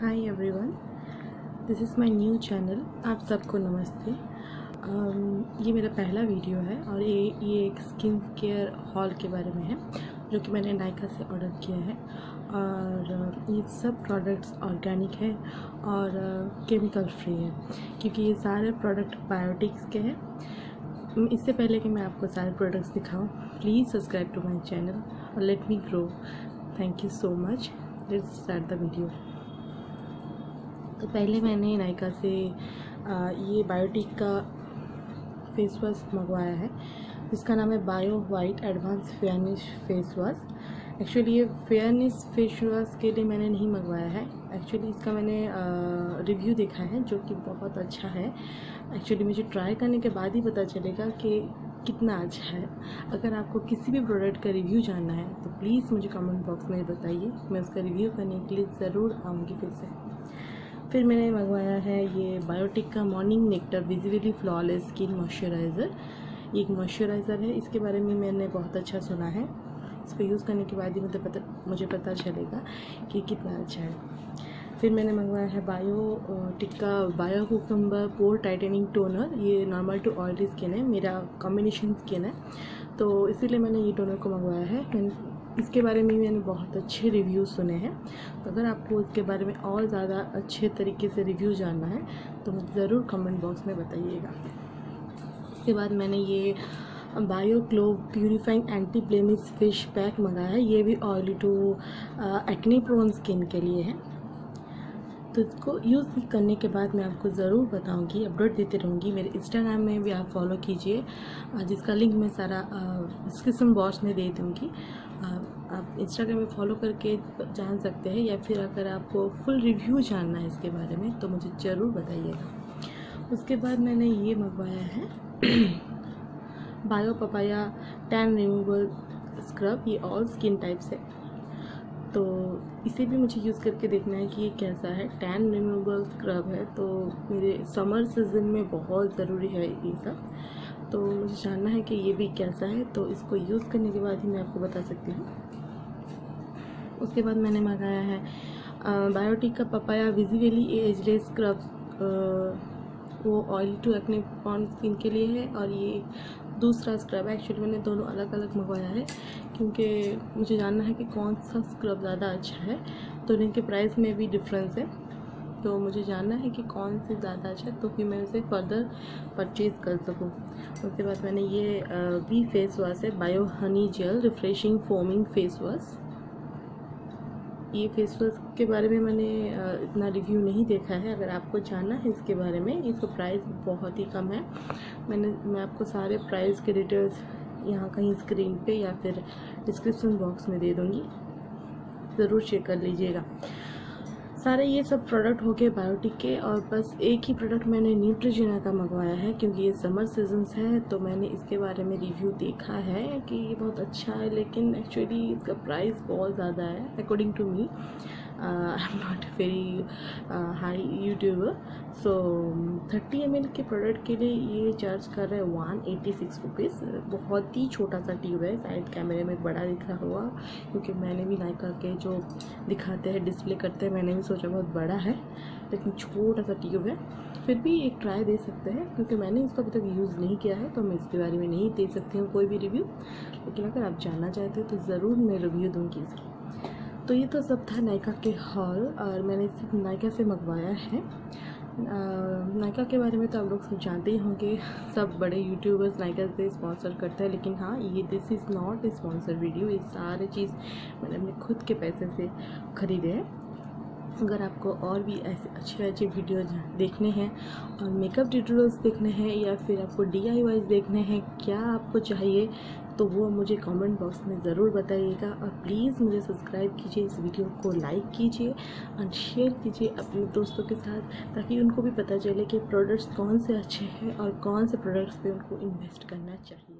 Hi everyone, this is my new channel. आप सबको नमस्ते। ये मेरा पहला वीडियो है और ये एक स्किन केयर हॉल के बारे में है जो कि मैंने नायका से ऑर्डर किया है। और ये सब प्रोडक्ट्स ऑर्गेनिक है और केमिकल फ्री है, क्योंकि ये सारे प्रोडक्ट बायोटिक्स के हैं। इससे पहले कि मैं आपको सारे प्रोडक्ट्स दिखाऊं, please subscribe to my channel और let me grow. Thank you so much. Let's start the video. तो पहले मैंने नायका से ये बायोटिक का फेस वॉश मंगवाया है, जिसका नाम है bio white advance fairness face wash. Actually ये फेयरनेस फेस वॉश के लिए मैंने नहीं मंगवाया है। एक्चुअली इसका मैंने रिव्यू देखा है जो कि बहुत अच्छा है। एक्चुअली मुझे ट्राई करने के बाद ही पता चलेगा कि कितना अच्छा है। अगर आपको किसी भी प्रोडक्ट का रिव्यू जानना है तो प्लीज़ मुझे कमेंट बॉक्स में बताइए, मैं उसका रिव्यू करने के लिए ज़रूर आऊँगी फिर से। फिर मैंने मंगवाया है ये बायोटिक का morning nectar visibly flawless skin moisturiser. ये एक मॉइस्चराइज़र है, इसके बारे में मैंने बहुत अच्छा सुना है। इसको यूज़ करने के बाद ही मुझे पता चलेगा कि कितना अच्छा है। फिर मैंने मंगवाया है बायोटिक का bio cucumber pore tightening toner. ये नॉर्मल टू ऑयली स्किन है, मेरा कॉम्बिनेशन स्किन है, तो इसीलिए मैंने ये टोनर को मंगवाया है। इसके बारे में मैंने बहुत अच्छे रिव्यू सुने हैं, तो अगर आपको इसके बारे में और ज़्यादा अच्छे तरीके से रिव्यू जानना है तो मुझे ज़रूर कमेंट बॉक्स में बताइएगा। इसके बाद मैंने ये bio glow purifying anti blemish face pack मंगाया है। ये भी oily to acne prone skin के लिए है। तो इसको यूज़ करने के बाद मैं आपको ज़रूर बताऊंगी, अपडेट देते रहूँगी। मेरे इंस्टाग्राम में भी आप फॉलो कीजिए, जिसका लिंक मैं सारा डिस्क्रिप्शन बॉक्स में दे दूँगी। आप इंस्टाग्राम में फॉलो करके जान सकते हैं, या फिर अगर आपको फुल रिव्यू जानना है इसके बारे में तो मुझे ज़रूर बताइएगा। उसके बाद मैंने ये मंगवाया है bio papaya tan removal scrub. ये ऑल स्किन टाइप्स है, तो इसे भी मुझे यूज़ करके देखना है कि ये कैसा है। टैन रिमूवल स्क्रब है, तो मेरे समर सीजन में बहुत ज़रूरी है ये सब, तो मुझे जानना है कि ये भी कैसा है। तो इसको यूज़ करने के बाद ही मैं आपको बता सकती हूँ। उसके बाद मैंने मंगाया है बायोटिक का पपाया विजिबली एजलेस स्क्रब। वो oil to acne prone skin के लिए है और ये दूसरा स्क्रब है। एक्चुअली मैंने दोनों अलग अलग मंगवाया है, क्योंकि मुझे जानना है कि कौन सा स्क्रब ज़्यादा अच्छा है। तो इनके प्राइस में भी डिफरेंस है, तो मुझे जानना है कि कौन से ज़्यादा अच्छा है, तो कि मैं उसे फर्दर परचेज़ कर सकूँ। उसके बाद मैंने ये बी फेस वॉश है, bio honey gel refreshing foaming face wash. ये फेस वॉश के बारे में मैंने इतना रिव्यू नहीं देखा है। अगर आपको जानना है इसके बारे में, इसका प्राइस बहुत ही कम है। मैं आपको सारे प्राइस के डिटेल्स यहाँ कहीं स्क्रीन पे या फिर डिस्क्रिप्शन बॉक्स में दे दूँगी, ज़रूर चेक कर लीजिएगा। सारे ये सब प्रोडक्ट हो गए बायोटिक के, और बस एक ही प्रोडक्ट मैंने न्यूट्रोजेना का मंगवाया है, क्योंकि ये समर सीजन्स है। तो मैंने इसके बारे में रिव्यू देखा है कि ये बहुत अच्छा है, लेकिन एक्चुअली इसका प्राइस बहुत ज़्यादा है। According to me, I am not a very high YouTuber, so 30 ml के प्रोडक्ट के लिए ये चार्ज कर रहे हैं 186 रुपीज़। बहुत ही छोटा सा ट्यूब है, साइड कैमरे में बड़ा दिख रहा हुआ, क्योंकि मैंने भी नायका के जो दिखाते हैं डिस्प्ले करते हैं, मैंने भी जो बहुत बड़ा है, लेकिन छोटा सा ट्यूब है। फिर भी एक ट्राई दे सकते हैं, क्योंकि मैंने इसको अभी तक यूज़ नहीं किया है, तो मैं इसके बारे में नहीं दे सकती हूँ कोई भी रिव्यू। लेकिन अगर आप जानना चाहते हो तो ज़रूर मैं रिव्यू दूँगी इसकी। तो ये तो सब था नायका के हॉल, और मैंने सिर्फ नायका से मंगवाया है। नायका के बारे में तो आप लोग सब जानते ही होंगे, सब बड़े यूट्यूबर्स नायका से स्पॉन्सर करते हैं। लेकिन हाँ, ये this is not a sponsor video. ये सारे चीज़ मैंने अपने खुद के पैसे से ख़रीदे हैं। अगर आपको और भी ऐसे अच्छे अच्छे वीडियो देखने हैं और मेकअप ट्यूटोरियल्स देखने हैं, या फिर आपको DIYs देखने हैं, क्या आपको चाहिए, तो वो मुझे कमेंट बॉक्स में ज़रूर बताइएगा। और प्लीज़ मुझे सब्सक्राइब कीजिए, इस वीडियो को लाइक कीजिए और शेयर कीजिए अपने दोस्तों के साथ, ताकि उनको भी पता चले कि प्रोडक्ट्स कौन से अच्छे हैं और कौन से प्रोडक्ट्स पे उनको इन्वेस्ट करना चाहिए।